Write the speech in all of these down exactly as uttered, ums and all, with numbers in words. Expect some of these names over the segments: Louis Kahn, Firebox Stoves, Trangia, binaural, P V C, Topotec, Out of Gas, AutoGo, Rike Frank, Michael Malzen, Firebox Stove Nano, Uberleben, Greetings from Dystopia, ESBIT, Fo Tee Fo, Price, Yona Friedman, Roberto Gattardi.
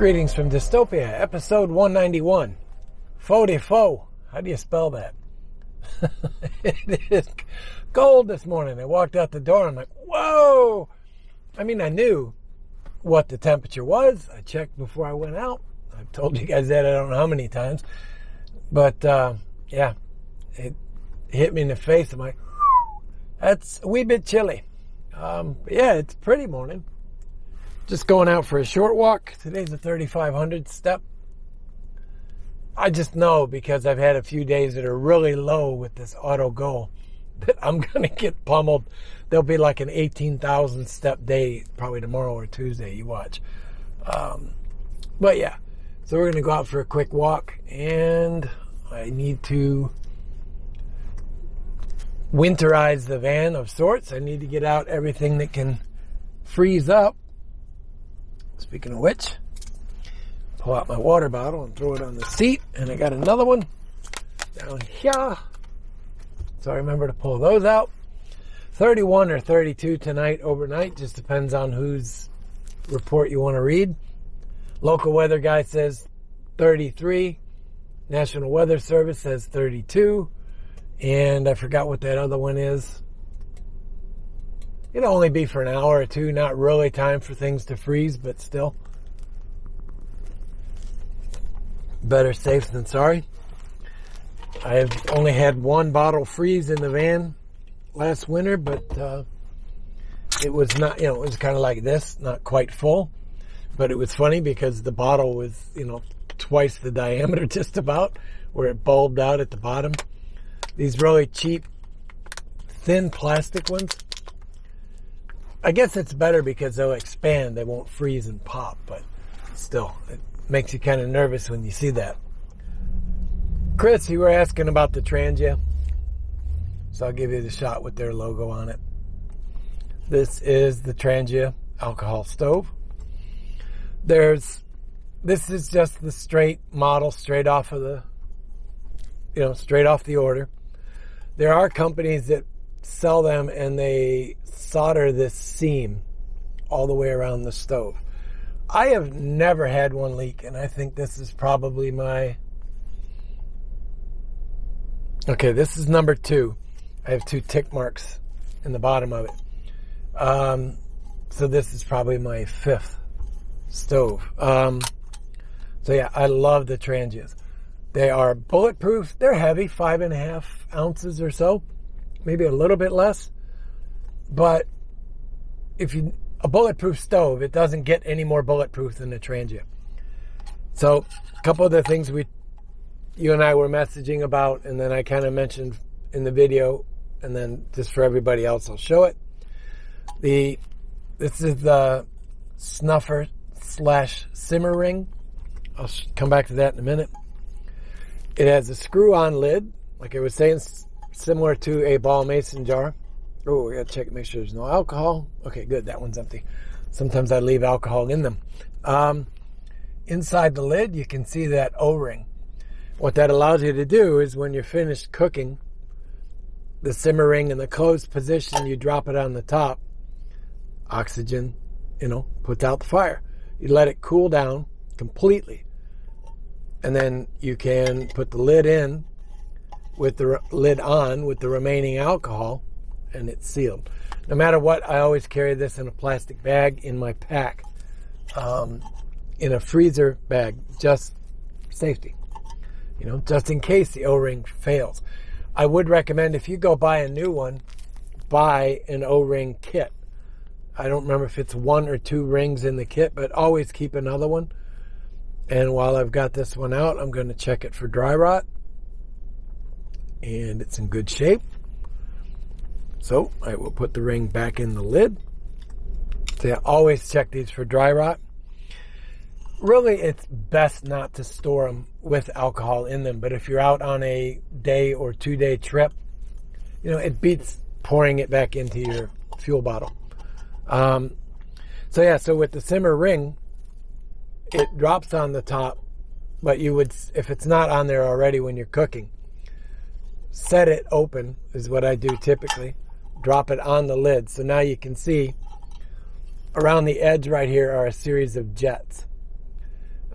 Greetings from Dystopia, episode one ninety-one. Fo Tee Fo. How do you spell that? It is cold this morning. I walked out the door and I'm like, whoa! I mean, I knew what the temperature was. I checked before I went out. I've told you guys that I don't know how many times. But, uh, yeah, it hit me in the face. I'm like, that's a wee bit chilly. Um, yeah, it's a pretty morning. Just going out for a short walk. Today's a thirty-five hundred step. I just know because I've had a few days that are really low with this auto goal that I'm going to get pummeled. There'll be like an eighteen thousand step day probably tomorrow or Tuesday. You watch. Um, but yeah. So we're going to go out for a quick walk. And I need to winterize the van of sorts. I need to get out everything that can freeze up. Speaking of which, pull out my water bottle and throw it on the seat. And I got another one down here. So I remember to pull those out. thirty-one or thirty-two tonight, overnight. Just depends on whose report you want to read. Local weather guy says thirty-three. National Weather Service says thirty-two. And I forgot what that other one is. It'll only be for an hour or two. Not really time for things to freeze, but still. Better safe than sorry. I've only had one bottle freeze in the van last winter, but uh, it was not, you know, it was kind of like this, not quite full. But it was funny because the bottle was, you know, twice the diameter just about, where it bulbed out at the bottom. These really cheap, thin plastic ones. I guess it's better because they'll expand. They won't freeze and pop, but still, it makes you kind of nervous when you see that. Chris, you were asking about the Trangia, so I'll give you the shot with their logo on it. This is the Trangia alcohol stove. There's, this is just the straight model, straight off of the, you know, straight off the order. There are companies that sell them and they solder this seam all the way around the stove. I have never had one leak, and I think this is probably my, okay, this is number two. I have two tick marks in the bottom of it. Um, so this is probably my fifth stove. Um, so yeah, I love the Trangias. They are bulletproof. They're heavy, five and a half ounces or so. Maybe a little bit less, but if you a bulletproof stove, it doesn't get any more bulletproof than the Trangia. So a couple of the things we, you and I were messaging about, and then I kind of mentioned in the video, and then just for everybody else, I'll show it. The this is the snuffer slash simmer ring. I'll come back to that in a minute. It has a screw-on lid, like I was saying. Similar to a ball mason jar. Oh, we gotta check, make sure there's no alcohol. Okay, good, that one's empty. Sometimes I leave alcohol in them. Um, inside the lid, you can see that O-ring. What that allows you to do is when you're finished cooking, the simmering in the closed position, you drop it on the top. Oxygen, you know, puts out the fire. You let it cool down completely. And then you can put the lid in with the lid on with the remaining alcohol, and it's sealed. No matter what, I always carry this in a plastic bag in my pack, um, in a freezer bag, just safety, you know, just in case the O-ring fails. I would recommend if you go buy a new one, buy an O-ring kit. I don't remember if it's one or two rings in the kit, but always keep another one. And while I've got this one out, I'm going to check it for dry rot. And it's in good shape, so I will put the ring back in the lid. So yeah, always check these for dry rot. Really, it's best not to store them with alcohol in them, but if you're out on a day or two day trip, you know, it beats pouring it back into your fuel bottle. Um, so yeah, so with the simmer ring, it drops on the top, but you would, if it's not on there already when you're cooking, set it open is what I do typically. Drop it on the lid. So now you can see around the edge right here are a series of jets.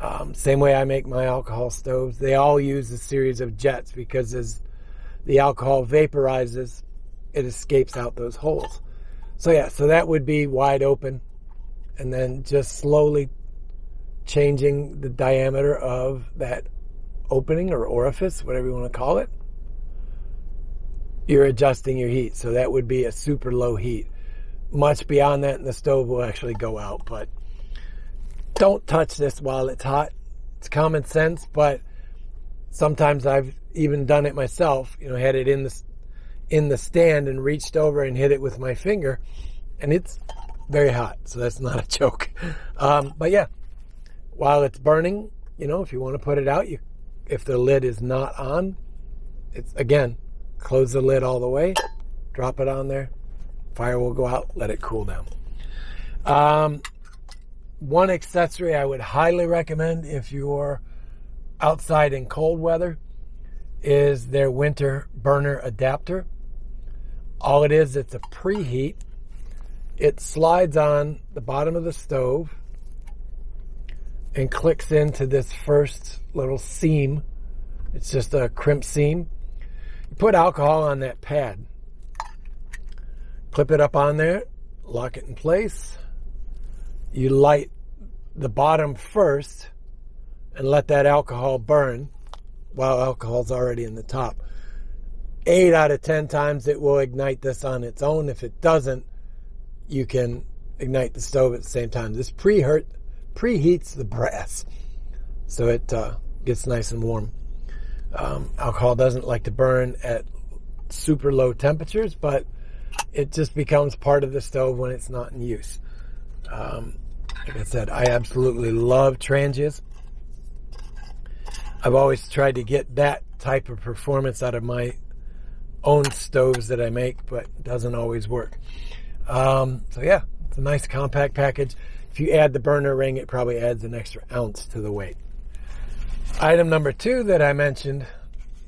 Um, same way I make my alcohol stoves. They all use a series of jets because as the alcohol vaporizes, it escapes out those holes. So yeah, so that would be wide open, and then just slowly changing the diameter of that opening or orifice, whatever you want to call it. You're adjusting your heat, so that would be a super low heat. Much beyond that, and the stove will actually go out. But don't touch this while it's hot. It's common sense, but sometimes I've even done it myself. You know, had it in the in the stand and reached over and hit it with my finger, and it's very hot. So that's not a joke. Um, but yeah, while it's burning, you know, if you want to put it out, you if the lid is not on, it's again. Close the lid all the way, drop it on there, fire will go out, let it cool down. Um, one accessory I would highly recommend if you're outside in cold weather is their winter burner adapter. All it is, it's a preheat. It slides on the bottom of the stove and clicks into this first little seam. It's just a crimp seam. Put alcohol on that pad, clip it up on there, lock it in place. You light the bottom first and let that alcohol burn while alcohol's already in the top. eight out of ten times it will ignite this on its own. If it doesn't, you can ignite the stove at the same time. This pre-heat, preheats the brass, so it uh, gets nice and warm. Um, alcohol doesn't like to burn at super low temperatures, but it just becomes part of the stove when it's not in use. Um, like I said, I absolutely love Trangias. I've always tried to get that type of performance out of my own stoves that I make, but it doesn't always work. Um, so yeah, it's a nice compact package. If you add the burner ring, it probably adds an extra ounce to the weight. Item number two that I mentioned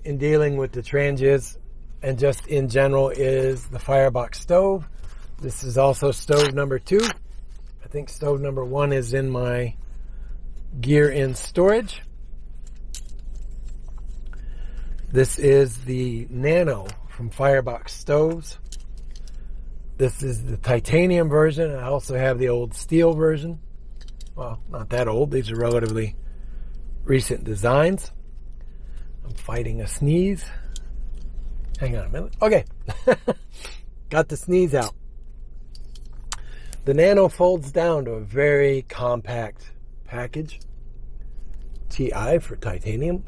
in dealing with the Trangias and just in general is the Firebox Stove. This is also stove number two. I think stove number one is in my gear in storage. This is the Nano from Firebox Stoves. This is the titanium version. I also have the old steel version. Well, not that old. These are relatively recent designs. I'm fighting a sneeze. Hang on a minute. Okay. Got the sneeze out. The Nano folds down to a very compact package. T I for titanium.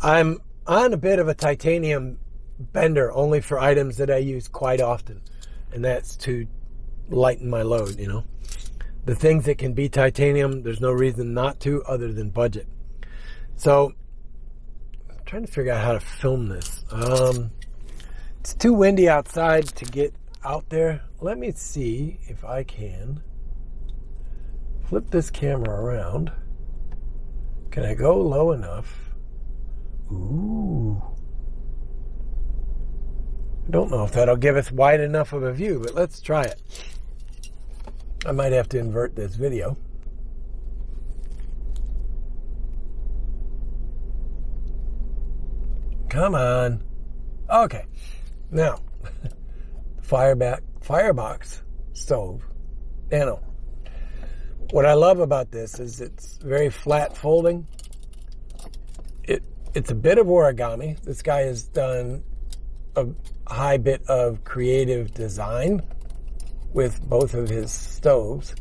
I'm on a bit of a titanium bender only for items that I use quite often, and that's to lighten my load, you know. The things that can be titanium, there's no reason not to other than budget. So, I'm trying to figure out how to film this. Um, it's too windy outside to get out there. Let me see if I can flip this camera around. Can I go low enough? Ooh. I don't know if that'll give us wide enough of a view, but let's try it. I might have to invert this video. Come on. Okay. Now, Firebox, Firebox Stove Nano. What I love about this is it's very flat folding. It It's a bit of origami. This guy has done a high bit of creative design with both of his stoves.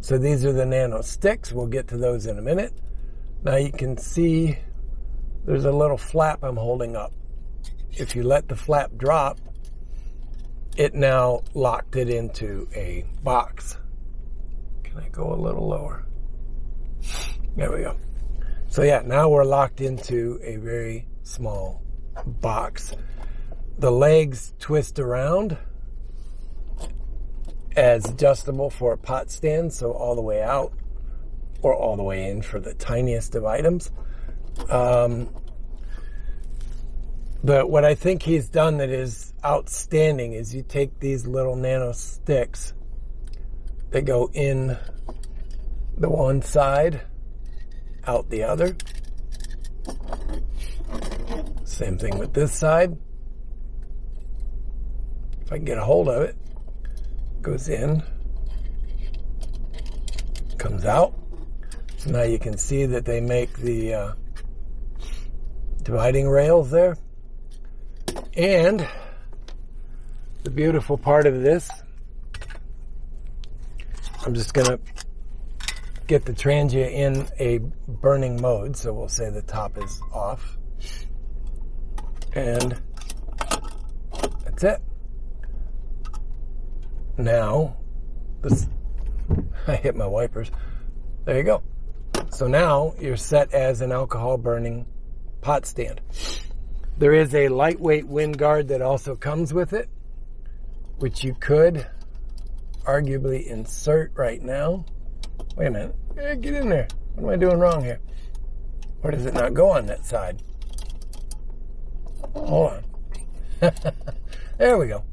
So these are the Nano sticks. We'll get to those in a minute. Now you can see there's a little flap I'm holding up. If you let the flap drop, it now locked it into a box. Can I go a little lower? There we go. So yeah, now we're locked into a very small box. The legs twist around as adjustable for a pot stand, so all the way out or all the way in for the tiniest of items. Um, but what I think he's done that is outstanding is you take these little Nano sticks that go in the one side, out the other. Same thing with this side. If I can get a hold of it, goes in, comes out. So now you can see that they make the uh, dividing rails there. And the beautiful part of this, I'm just going to get the Trangia in a burning mode, so we'll say the top is off. And that's it. Now, this, I hit my wipers. There you go. So now you're set as an alcohol burning pot stand. There is a lightweight wind guard that also comes with it, which you could arguably insert right now. Wait a minute. Yeah, get in there. What am I doing wrong here? Why does it not go on that side? Hold on. There we go.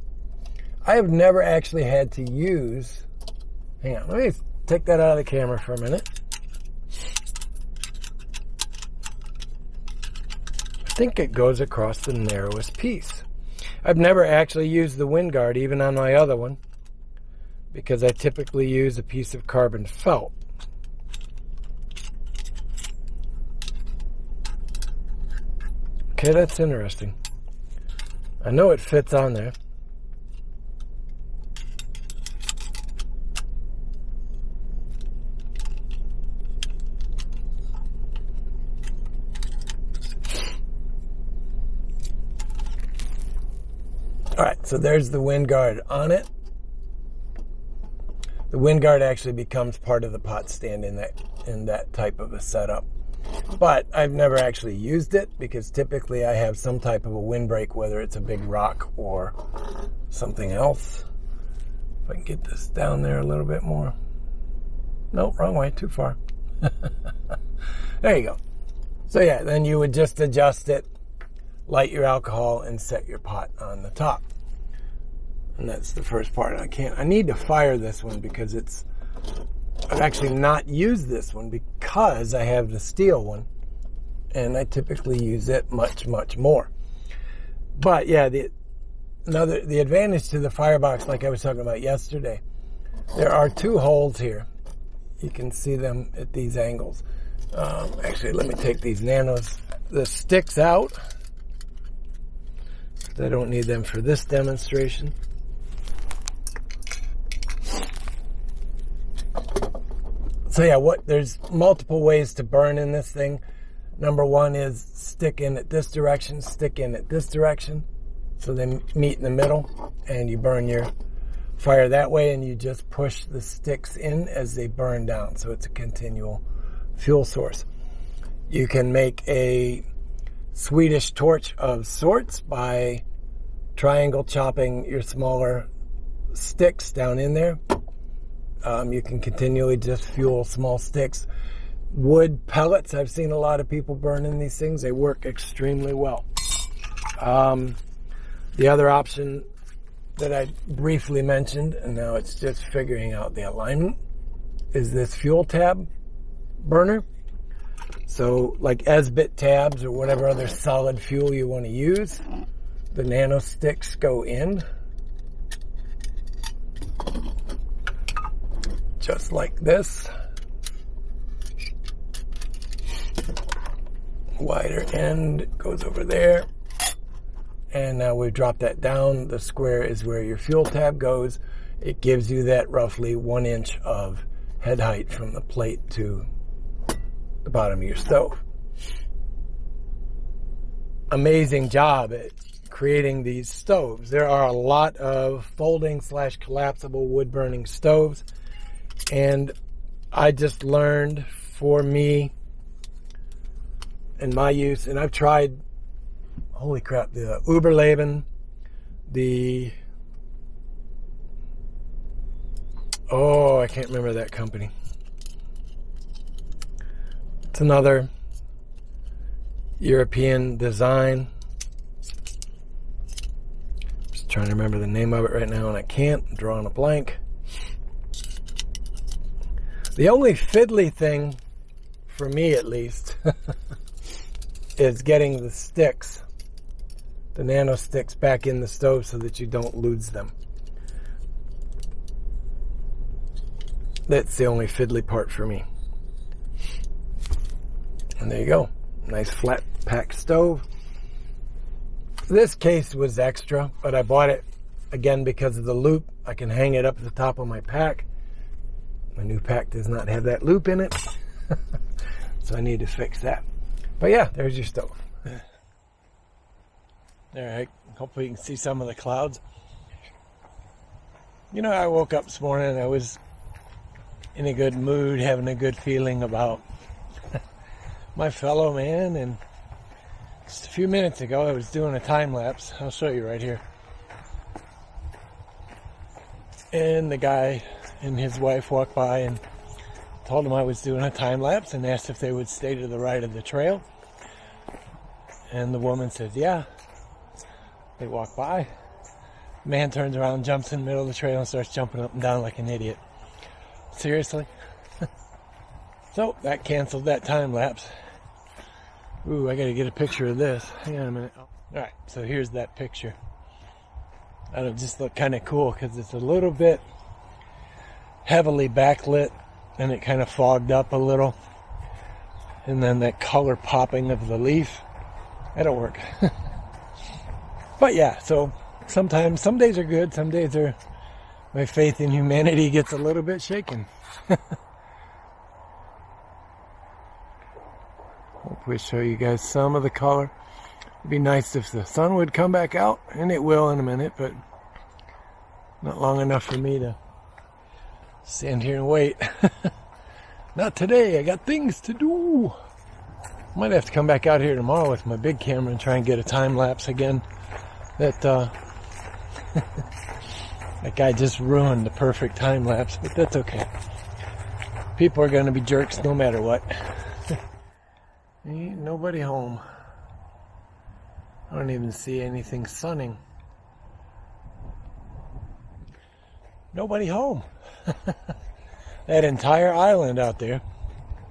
I have never actually had to use... Hang on. Let me take that out of the camera for a minute. I think it goes across the narrowest piece. I've never actually used the wind guard, even on my other one, because I typically use a piece of carbon felt. Okay, that's interesting. I know it fits on there. All right, so there's the wind guard on it. The wind guard actually becomes part of the pot stand in that in that type of a setup. But I've never actually used it because typically I have some type of a windbreak, whether it's a big rock or something else. If I can get this down there a little bit more. Nope, wrong way, too far. There you go. So yeah, then you would just adjust it, light your alcohol, and set your pot on the top. And that's the first part. I can't, I need to fire this one because it's, I've actually not used this one because I have the steel one and I typically use it much, much more. But yeah, the, another, the advantage to the Firebox, like I was talking about yesterday, there are two holes here. You can see them at these angles. Um, actually, let me take these nanos, the sticks out. I don't need them for this demonstration. So yeah, what there's multiple ways to burn in this thing. Number one is stick in at this direction, stick in at this direction. So they meet in the middle and you burn your fire that way, and you just push the sticks in as they burn down. So it's a continual fuel source. You can make a Swedish torch of sorts by triangle chopping your smaller sticks down in there. Um, you can continually just fuel small sticks. Wood pellets, I've seen a lot of people burning these things. They work extremely well. Um, the other option that I briefly mentioned, and now it's just figuring out the alignment, is this fuel tab burner. So like ESBIT tabs or whatever other solid fuel you want to use, the nano sticks go in just like this. Wider end goes over there. And now we've dropped that down. The square is where your fuel tab goes. It gives you that roughly one inch of head height from the plate to the bottom of your stove. Amazing job at creating these stoves. There are a lot of folding slash collapsible wood burning stoves, and I just learned for me and my use, and I've tried, holy crap, the Uberleben, the, oh, I can't remember that company. It's another European design. Just trying to remember the name of it right now, and I can't. I'm drawing a blank. The only fiddly thing, for me at least, is getting the sticks, the nano sticks, back in the stove so that you don't lose them. That's the only fiddly part for me. And there you go. Nice flat pack stove. This case was extra, but I bought it again because of the loop. I can hang it up at the top of my pack. My new pack does not have that loop in it. So I need to fix that. But yeah, there's your stove. Alright, hopefully you can see some of the clouds. You know, I woke up this morning and I was in a good mood, having a good feeling about my fellow man, and just a few minutes ago I was doing a time lapse. I'll show you right here. And the guy and his wife walked by and told him I was doing a time lapse and asked if they would stay to the right of the trail. And the woman says, yeah. They walk by. The man turns around, jumps in the middle of the trail and starts jumping up and down like an idiot. Seriously? So that canceled that time lapse. Ooh, I gotta get a picture of this. Hang on a minute. Alright, so here's that picture. That'll just look kind of cool because it's a little bit heavily backlit and it kind of fogged up a little. And then that color popping of the leaf. That'll work. But yeah, so sometimes, some days are good, some days are, my faith in humanity gets a little bit shaken. Hopefully show you guys some of the color. It'd be nice if the sun would come back out, and it will in a minute, but not long enough for me to stand here and wait. Not today, I got things to do. Might have to come back out here tomorrow with my big camera and try and get a time lapse again. That uh, that guy just ruined the perfect time lapse, but that's okay. People are going to be jerks no matter what. Ain't nobody home. I don't even see anything sunning. Nobody home. That entire island out there,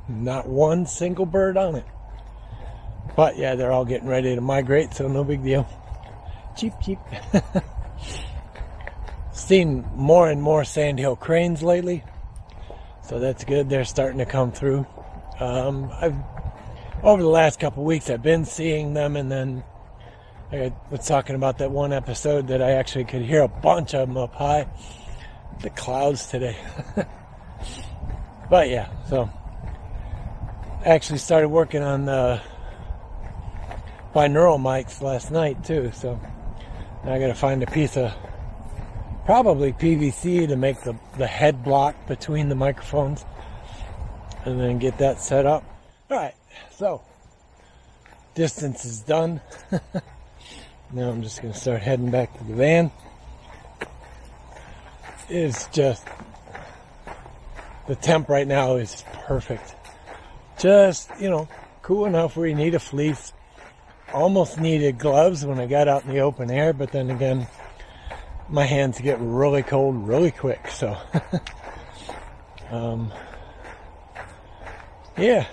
not one single bird on it. But yeah, they're all getting ready to migrate, so no big deal. Cheep, cheep. Seen more and more sandhill cranes lately, so that's good. They're starting to come through. Um, I've over the last couple weeks, I've been seeing them, and then I was talking about that one episode that I actually could hear a bunch of them up high. The clouds today. But yeah, so I actually started working on uh, binaural mics last night too, so now I gotta find a piece of probably P V C to make the, the head block between the microphones and then get that set up. Alright, so distance is done. Now I'm just gonna start heading back to the van. It's just, the temp right now is perfect. Just, you know, cool enough where you need a fleece. Almost needed gloves when I got out in the open air, but then again, my hands get really cold really quick, so. um, yeah.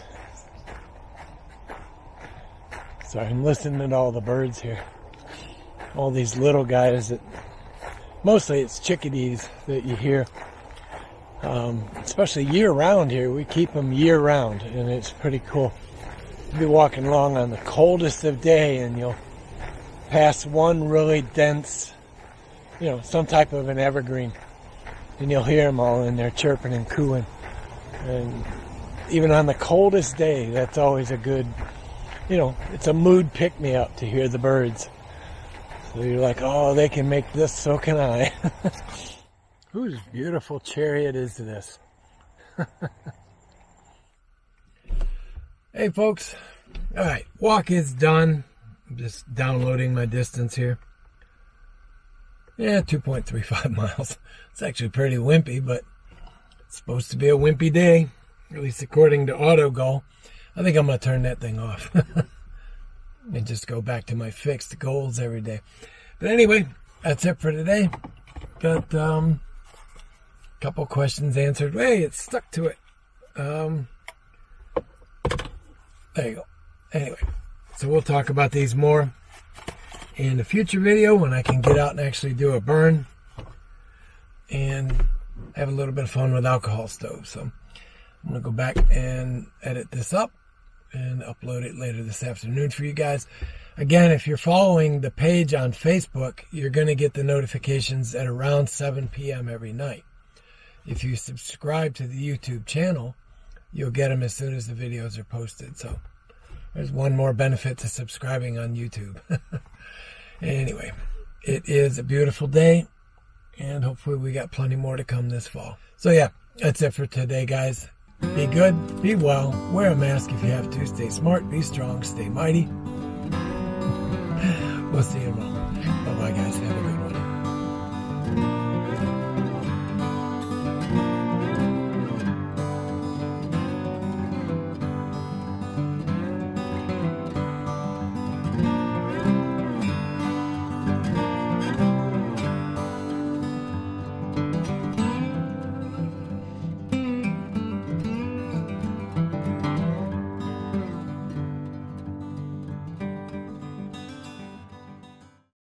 Sorry, I'm listening to all the birds here. All these little guys that, mostly it's chickadees that you hear. Um, especially year round here, we keep them year round, and it's pretty cool. You'll be walking along on the coldest of day and you'll pass one really dense, you know, some type of an evergreen, and you'll hear them all in there chirping and cooing. And even on the coldest day, that's always a good, you know, it's a mood pick-me-up to hear the birds. So you're like, oh, they can make this, so can I. Whose beautiful chariot is this? Hey folks, all right, walk is done. I'm just downloading my distance here. Yeah, two point three five miles. It's actually pretty wimpy, but it's supposed to be a wimpy day, at least according to AutoGo. I think I'm gonna turn that thing off and just go back to my fixed goals every day. But anyway, that's it for today. Got um, a couple questions answered. Hey, it stuck to it. Um, there you go. Anyway, so we'll talk about these more in a future video when I can get out and actually do a burn and have a little bit of fun with alcohol stoves. So I'm going to go back and edit this up and upload it later this afternoon for you guys. Again, if you're following the page on Facebook, you're going to get the notifications at around seven P M every night. If you subscribe to the YouTube channel, you'll get them as soon as the videos are posted. So there's one more benefit to subscribing on YouTube. Anyway, it is a beautiful day, and hopefully we got plenty more to come this fall. So yeah, that's it for today, guys. Be good, be well, wear a mask if you have to, stay smart, be strong, stay mighty. We'll see you tomorrow. Bye-bye, guys. Have a good one.